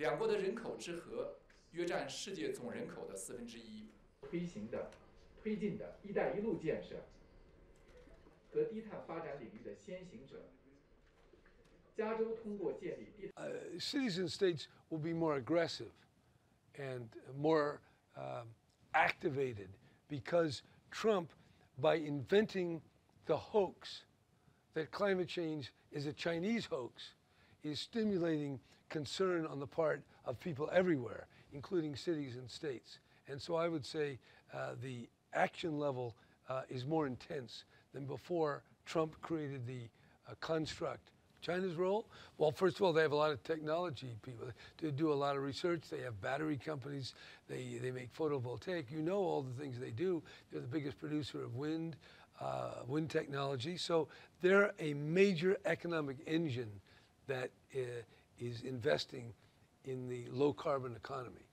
两国的人口之和约占世界总人口的1/4。推进的“一带一路”建设和低碳发展领域的先行者。 Cities and states will be more aggressive and more activated because Trump, by inventing the hoax that climate change is a Chinese hoax, is stimulating concern on the part of people everywhere, including cities and states. And so I would say the action level is more intense than before Trump created the construct. China's role? Well, first of all, they have a lot of technology people. They do a lot of research. They have battery companies. They make photovoltaic. You know all the things they do. They're the biggest producer of wind technology. So they're a major economic engine that is investing in the low-carbon economy.